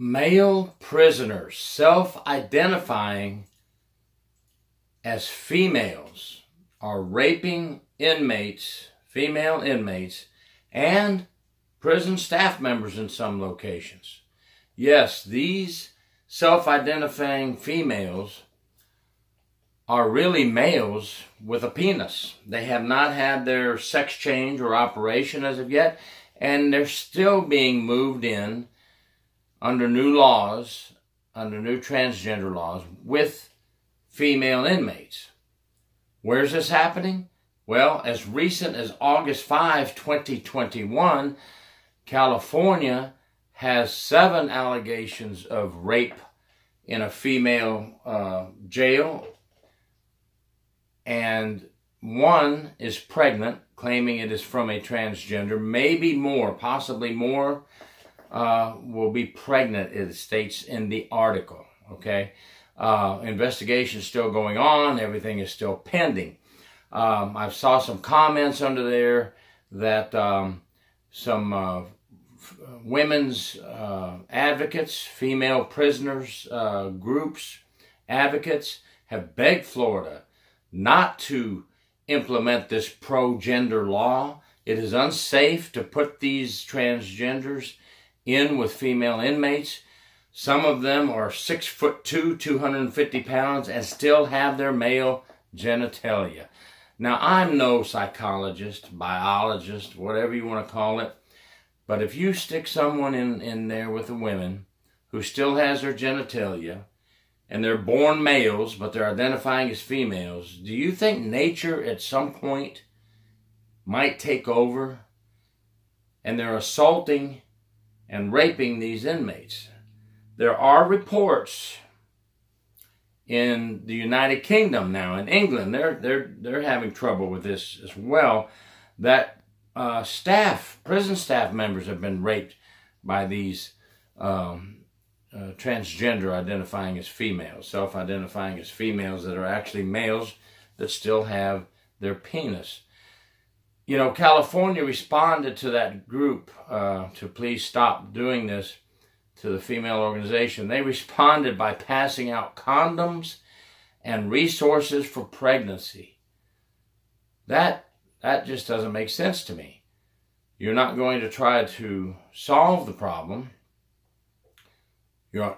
Male prisoners self-identifying as females are raping inmates, female inmates, and prison staff members in some locations. Yes, these self-identifying females are really males with a penis. They have not had their sex change or operation as of yet, and they're still being moved in under new laws, under new transgender laws, with female inmates. Where's this happening? Well, as recent as August 5, 2021, California has 7 allegations of rape in a female jail, and 1 is pregnant, claiming it is from a transgender. Maybe more, possibly more, will be pregnant, it states in the article, okay? Investigation is still going on. Everything is still pending. I saw some comments under there that some women's advocates, female prisoners groups, advocates, have begged Florida not to implement this pro-gender law. It is unsafe to put these transgenders in with female inmates. Some of them are 6'2", 250 pounds, and still have their male genitalia. Now, I'm no psychologist, biologist, whatever you want to call it, but if you stick someone in there with a woman who still has their genitalia, and they're born males, but they're identifying as females, do you think nature at some point might take over? And they're assaulting and raping these inmates. There are reports in the United Kingdom now, in England, they're having trouble with this as well, that prison staff members have been raped by these transgender identifying as females, self-identifying as females that are actually males that still have their penis. You know, California responded to that group to please stop doing this, to the female organization. They responded by passing out condoms and resources for pregnancy. That just doesn't make sense to me. You're not going to try to solve the problem. You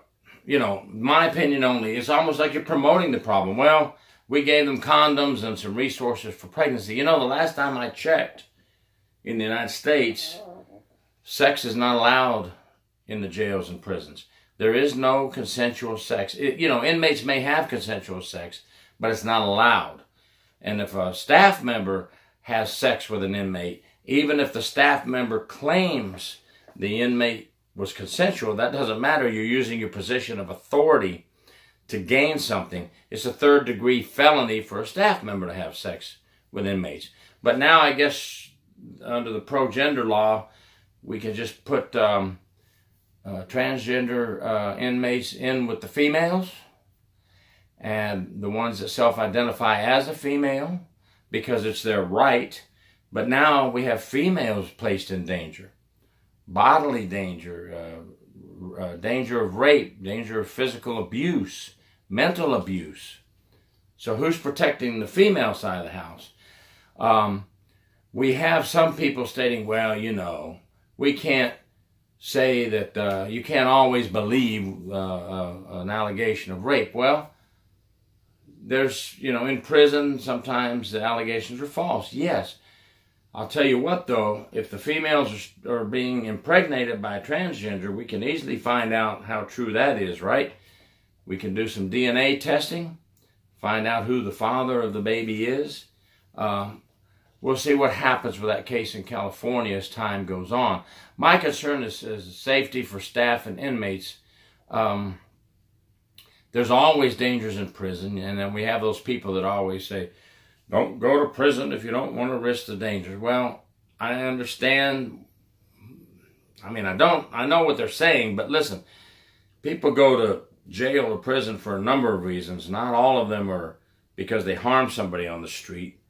know, my opinion only, it's almost like you're promoting the problem. Well, we gave them condoms and some resources for pregnancy. You know, the last time I checked in the United States, sex is not allowed in the jails and prisons. There is no consensual sex. You know, inmates may have consensual sex, but it's not allowed. And if a staff member has sex with an inmate, even if the staff member claims the inmate was consensual, that doesn't matter. You're using your position of authority to gain something. It's a 3rd-degree felony for a staff member to have sex with inmates. But now I guess under the pro-gender law, we can just put transgender inmates in with the females and the ones that self-identify as a female because it's their right. But now we have females placed in danger, bodily danger, danger of rape, danger of physical abuse, mental abuse. So who's protecting the female side of the house? We have some people stating, well, you know, we can't say that you can't always believe an allegation of rape. Well, there's, you know, in prison, sometimes the allegations are false. Yes. I'll tell you what, though, if the females are being impregnated by a transgender, we can easily find out how true that is, right? We can do some DNA testing, find out who the father of the baby is. We'll see what happens with that case in California as time goes on. My concern is safety for staff and inmates. There's always dangers in prison, and then we have those people that always say, don't go to prison if you don't want to risk the danger. Well, I understand. I mean, I know what they're saying, but listen, people go to jail or prison for a number of reasons. Not all of them are because they harm somebody on the street.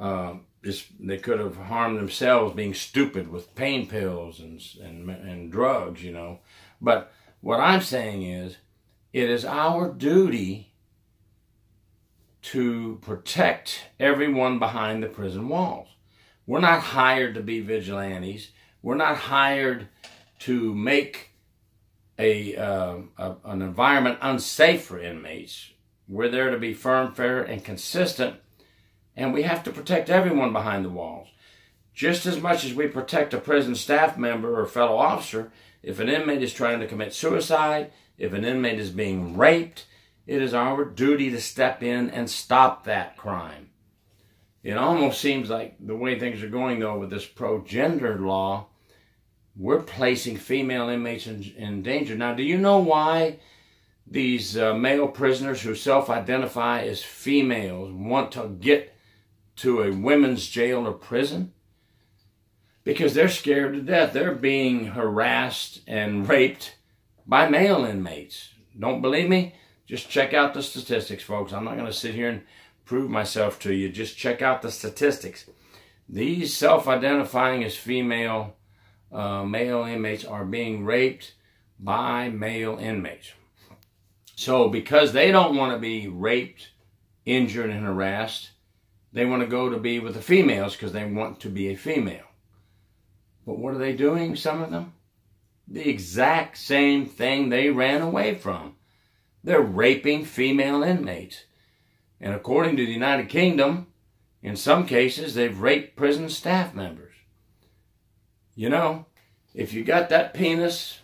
They could have harmed themselves being stupid with pain pills and drugs, you know. But What I'm saying is, it is our duty to protect everyone behind the prison walls. We're not hired to be vigilantes. We're not hired to make an environment unsafe for inmates. We're there to be firm, fair, and consistent, and we have to protect everyone behind the walls. Just as much as we protect a prison staff member or fellow officer, if an inmate is trying to commit suicide, if an inmate is being raped, it is our duty to step in and stop that crime. It almost seems like the way things are going, though, with this pro-gender law, we're placing female inmates in danger. Now, do you know why these male prisoners who self-identify as females want to get to a women's jail or prison? Because they're scared to death. They're being harassed and raped by male inmates. Don't believe me? Just check out the statistics, folks. I'm not going to sit here and prove myself to you. Just check out the statistics. These self-identifying as female male inmates are being raped by male inmates. So because they don't want to be raped, injured, and harassed, they want to go to be with the females because they want to be a female. But what are they doing, some of them? The exact same thing they ran away from. They're raping female inmates. And according to the United Kingdom, in some cases, they've raped prison staff members. You know, if you got that penis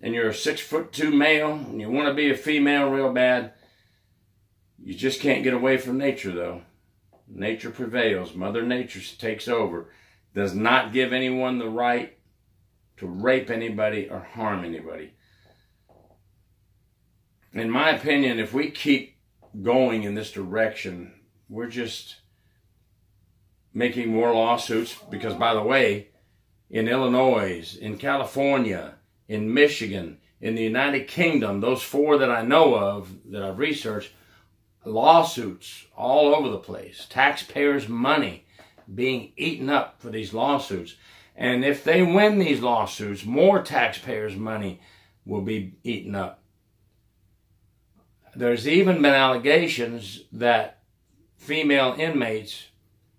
and you're a 6'2" male and you want to be a female real bad, you just can't get away from nature, though. Nature prevails. Mother Nature takes over. Does not give anyone the right to rape anybody or harm anybody. In my opinion, if we keep going in this direction, we're just making more lawsuits because, by the way, in Illinois, in California, in Michigan, in the United Kingdom, those four that I know of that I've researched, lawsuits all over the place, taxpayers' money being eaten up for these lawsuits. And if they win these lawsuits, more taxpayers' money will be eaten up. There's even been allegations that female inmates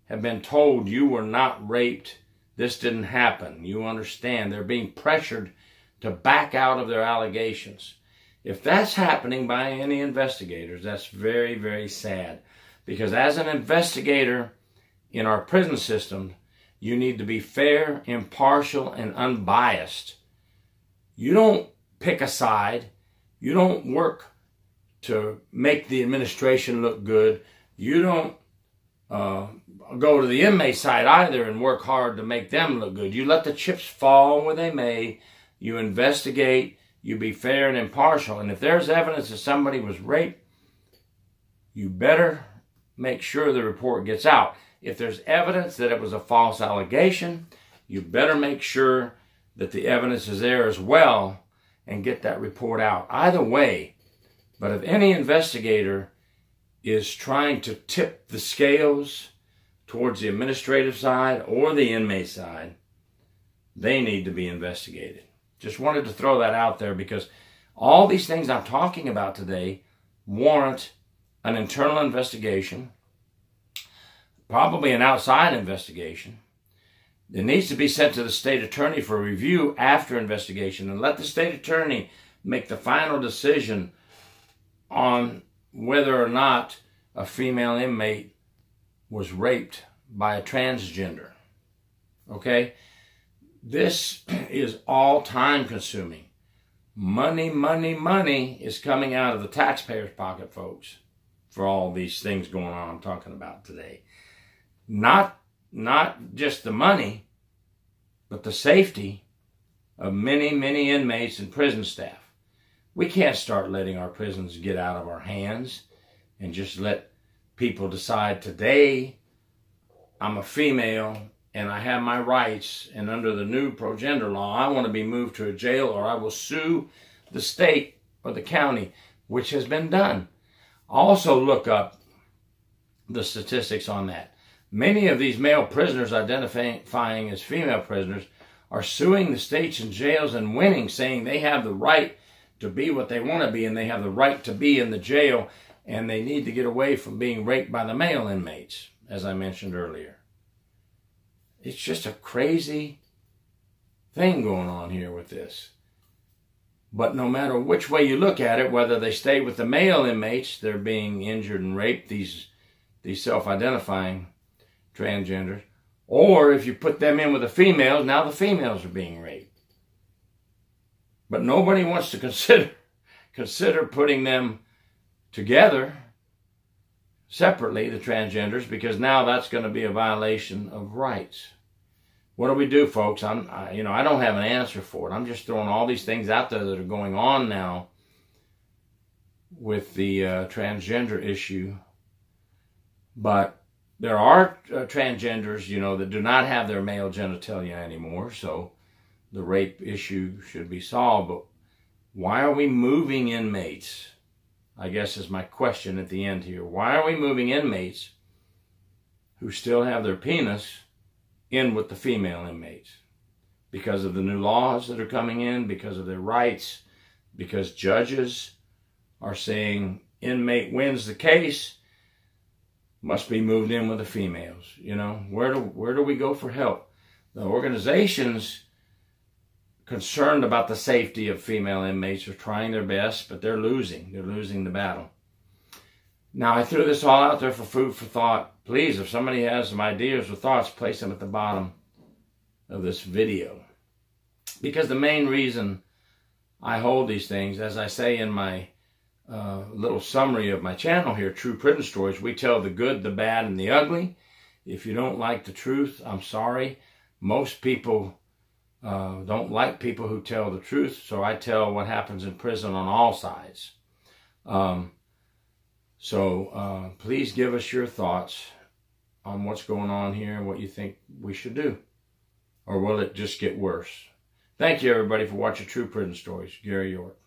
have been told, you were not raped, this didn't happen, you understand. They're being pressured to back out of their allegations. If that's happening by any investigators, that's very, very sad. Because as an investigator, in our prison system, you need to be fair, impartial, and unbiased. You don't pick a side. You don't work to make the administration look good. You don't go to the inmate side either and work hard to make them look good. You let the chips fall where they may. You investigate. You be fair and impartial. And if there's evidence that somebody was raped, you better make sure the report gets out. If there's evidence that it was a false allegation, you better make sure that the evidence is there as well and get that report out. Either way, but if any investigator is trying to tip the scales towards the administrative side or the inmate side, they need to be investigated. Just wanted to throw that out there because all these things I'm talking about today warrant an internal investigation, probably an outside investigation. It needs to be sent to the state attorney for review after investigation and let the state attorney make the final decision on whether or not a female inmate was raped by a transgender. Okay? This is all time consuming. Money, money, money is coming out of the taxpayer's pocket, folks, for all these things going on I'm talking about today. Not just the money, but the safety of many, many inmates and prison staff. We can't start letting our prisons get out of our hands and just let people decide today I'm a female and I have my rights and under the new pro-gender law I want to be moved to a jail or I will sue the state or the county, which has been done. Also look up the statistics on that. Many of these male prisoners identifying as female prisoners are suing the states and jails and winning, saying they have the right to be what they want to be and they have the right to be in the jail and they need to get away from being raped by the male inmates, as I mentioned earlier. It's just a crazy thing going on here with this. But no matter which way you look at it, whether they stay with the male inmates, they're being injured and raped, these self-identifying transgenders, or if you put them in with the females, now the females are being raped. But nobody wants to consider putting them together separately, the transgenders, because now that's going to be a violation of rights. What do we do, folks? I don't have an answer for it. I'm just throwing all these things out there that are going on now with the transgender issue. But there are transgenders, that do not have their male genitalia anymore, so the rape issue should be solved. But why are we moving inmates? I guess is my question at the end here. Why are we moving inmates who still have their penis in with the female inmates? Because of the new laws that are coming in, because of their rights, because judges are saying inmate wins the case, must be moved in with the females. Where do we go for help? The organizations concerned about the safety of female inmates are trying their best, but they're losing. They're losing the battle. Now, I threw this all out there for food for thought. Please, if somebody has some ideas or thoughts, place them at the bottom of this video. Because the main reason I hold these things, as I say in my little summary of my channel here, True Prison Stories, we tell the good, the bad, and the ugly. If you don't like the truth, I'm sorry. Most people don't like people who tell the truth, so I tell what happens in prison on all sides. So please give us your thoughts on what's going on here and what you think we should do. Or will it just get worse? Thank you, everybody, for watching True Prison Stories. Gary York.